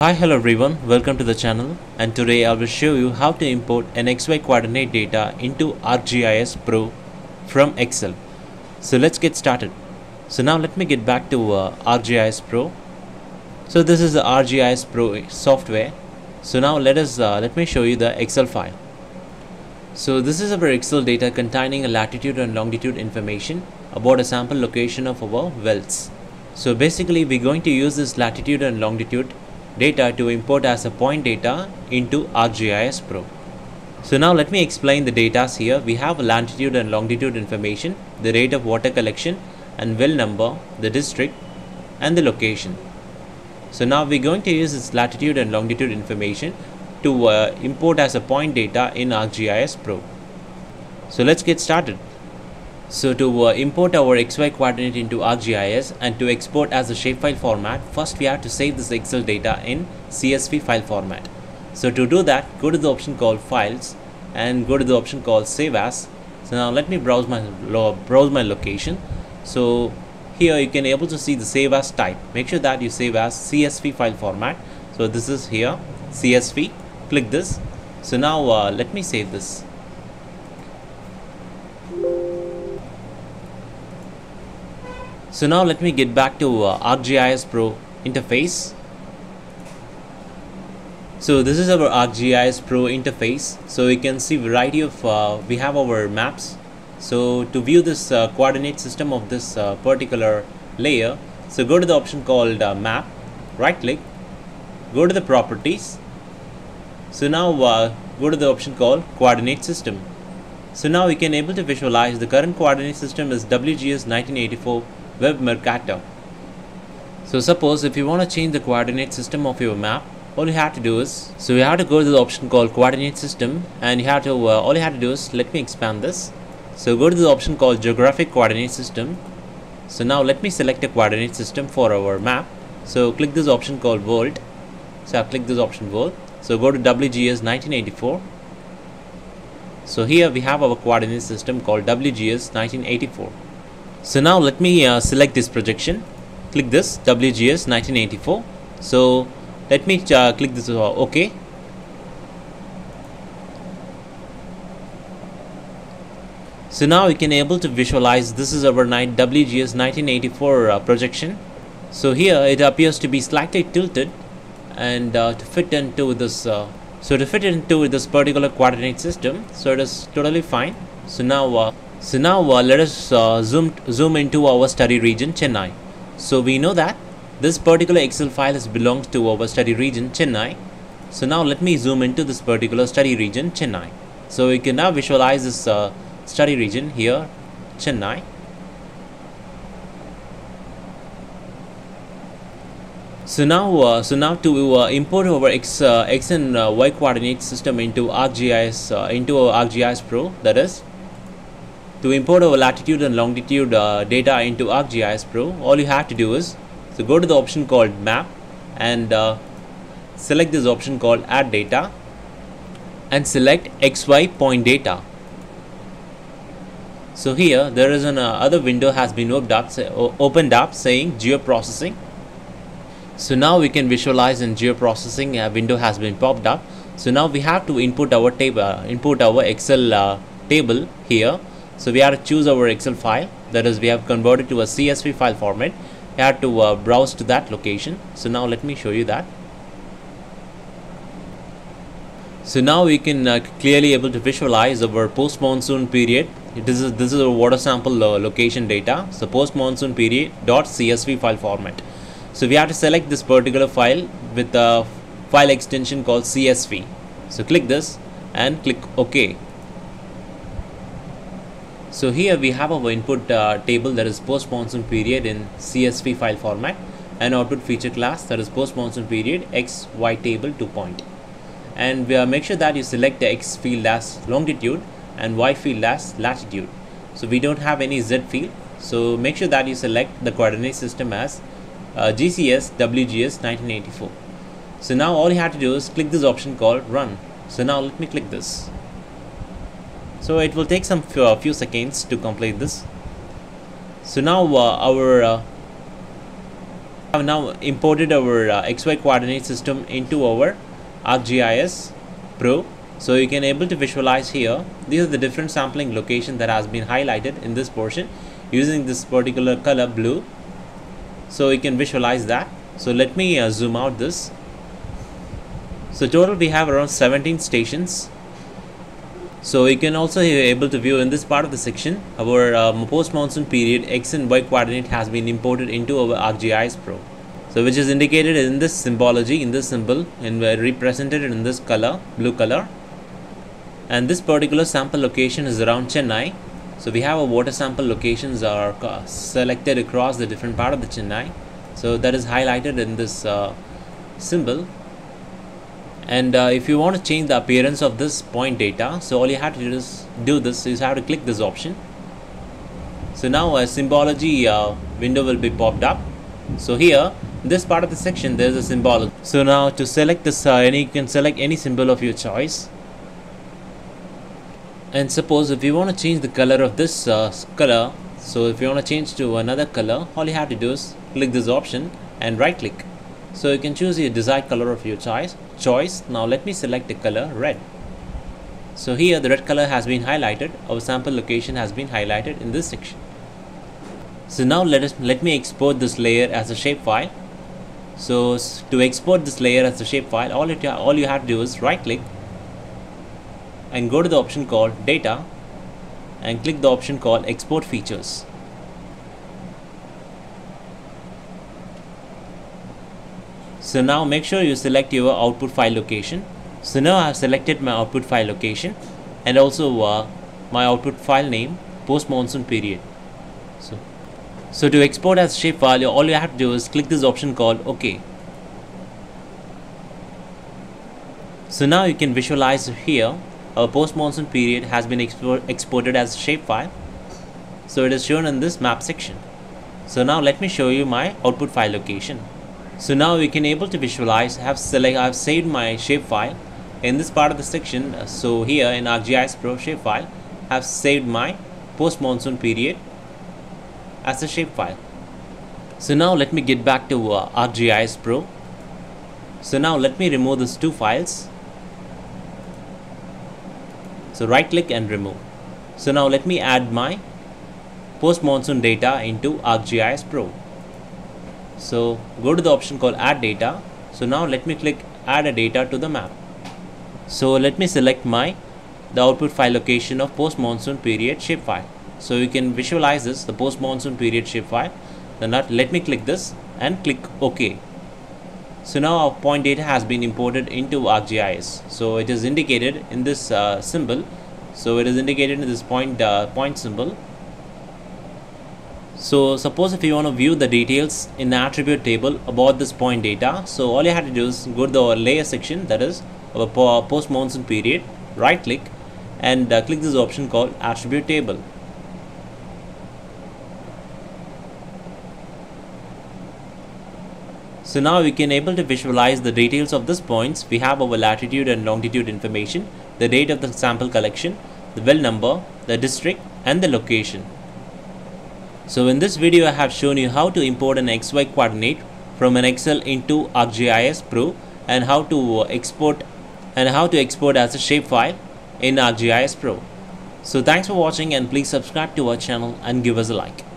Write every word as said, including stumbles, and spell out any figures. Hi, hello everyone, welcome to the channel, and today I will show you how to import an X Y coordinate data into ArcGIS Pro from Excel. So let's get started. So now let me get back to uh, ArcGIS Pro. So this is the ArcGIS Pro software. So now let us uh, let me show you the Excel file. So this is our Excel data containing a latitude and longitude information about a sample location of our wells. So basically we're going to use this latitude and longitude data to import as a point data into ArcGIS Pro. So now let me explain the datas here. We have latitude and longitude information, the rate of water collection and well number, the district and the location. So now we're going to use this latitude and longitude information to uh, import as a point data in ArcGIS Pro. So let's get started. So to uh, import our X Y coordinate into ArcGIS and to export as a Shapefile format, first we have to save this Excel data in C S V file format. So to do that, go to the option called Files and go to the option called Save As. So now let me browse my browse my location. So here you can able to see the Save As type. Make sure that you save as C S V file format. So this is here C S V. Click this. So now uh, let me save this. So now let me get back to uh, ArcGIS Pro interface. So this is our ArcGIS Pro interface. So you can see variety of, uh, we have our maps. So to view this uh, coordinate system of this uh, particular layer, so go to the option called uh, map, right click, go to the properties. So now uh, go to the option called coordinate system. So now you can able to visualize the current coordinate system is W G S nineteen eighty-four Web Mercator. So suppose if you want to change the coordinate system of your map, all you have to do is, so you have to go to the option called coordinate system, and you have to uh, all you have to do is, let me expand this. So go to the option called geographic coordinate system. So now let me select a coordinate system for our map. So click this option called world. So I click this option world. So go to W G S nineteen eighty-four. So here we have our coordinate system called W G S nineteen eighty-four. So now let me uh, select this projection, click this W G S nineteen eighty-four. So let me uh, click this uh, OK. So now you can able to visualize this is our W G S nineteen eighty-four uh, projection. So here it appears to be slightly tilted and uh, to fit into this uh, so to fit into this particular coordinate system. So it is totally fine. So now uh, So now uh, let us uh, zoom, zoom into our study region Chennai. So we know that this particular Excel file is belongs to our study region Chennai. So now let me zoom into this particular study region Chennai. So we can now visualize this uh, study region here Chennai. So now uh, so now to uh, import our X, uh, X and uh, Y coordinate system into ArcGIS uh, into our ArcGIS Pro, that is, to import our latitude and longitude uh, data into ArcGIS Pro, all you have to do is, so go to the option called map and uh, select this option called add data and select X Y point data. So here there is an uh, other window has been opened up, say, opened up saying geoprocessing. So now we can visualize in geoprocessing uh, window has been popped up. So now we have to input our table, uh, input our Excel uh, table here. So we have to choose our Excel file, that is, we have converted to a C S V file format. We have to uh, browse to that location. So now let me show you that. So now we can uh, clearly able to visualize our post monsoon period. This is this is our water sample uh, location data. So post monsoon period dot C S V file format. So we have to select this particular file with a file extension called C S V. So click this and click OK. So here we have our input uh, table, that is post monsoon period in C S V file format, and output feature class, that is post monsoon period X Y table two point. And we, uh, make sure that you select the X field as longitude and Y field as latitude. So we don't have any Z field. So make sure that you select the coordinate system as uh, G C S W G S nineteen eighty-four. So now all you have to do is click this option called run. So now let me click this. So it will take some few, uh, few seconds to complete this. So now uh, our uh, have now imported our uh, X Y coordinate system into our ArcGIS Pro. So you can able to visualize here. These are the different sampling location that has been highlighted in this portion using this particular color blue. So you can visualize that. So let me uh, zoom out this. So total we have around seventeen stations. So you can also be able to view in this part of the section our uh, post monsoon period X and Y coordinate has been imported into our ArcGIS Pro. So which is indicated in this symbology, in this symbol, and represented in this color, blue color. And this particular sample location is around Chennai. So we have our water sample locations are selected across the different part of the Chennai. So that is highlighted in this uh, symbol. And uh, if you want to change the appearance of this point data, so all you have to do is do this is have to click this option. So now a symbology uh, window will be popped up. So here in this part of the section there is a symbol. So now to select this uh, any you can select any symbol of your choice. And suppose if you want to change the color of this uh, color, so if you want to change to another color, all you have to do is click this option and right click. So you can choose your desired color of your choice. Choice. Now let me select the color red. So here the red color has been highlighted. Our sample location has been highlighted in this section. So now let us let me export this layer as a shapefile. So to export this layer as a shapefile, all it all you have to do is right click and go to the option called Data and click the option called Export Features. So now make sure you select your output file location. So now I have selected my output file location and also uh, my output file name, post monsoon period. So, so to export as shapefile, all you have to do is click this option called OK. So now you can visualize here our post monsoon period has been expo exported as shapefile. So it is shown in this map section. So now let me show you my output file location. So now we can able to visualize. I have select. I have saved my shapefile in this part of the section. So here in ArcGIS Pro shapefile, I have saved my post monsoon period as a shapefile. So now let me get back to uh, ArcGIS Pro. So now let me remove these two files. So right click and remove. So now let me add my post monsoon data into ArcGIS Pro. So go to the option called Add Data. So now let me click Add a Data to the map. So let me select my the output file location of post monsoon period shapefile. So you can visualize this, the post monsoon period shapefile. Then let me click this and click OK. So now our point data has been imported into ArcGIS. So it is indicated in this uh, symbol. So it is indicated in this point uh, point symbol. So suppose if you want to view the details in the attribute table about this point data, so all you have to do is go to the layer section, that is our post monsoon period, right click and uh, click this option called attribute table. So now we can able to visualize the details of these points. We have our latitude and longitude information, the date of the sample collection, the well number, the district and the location. So in this video I have shown you how to import an X Y coordinate from an Excel into ArcGIS Pro and how to export and how to export as a shapefile in ArcGIS Pro. So thanks for watching and please subscribe to our channel and give us a like.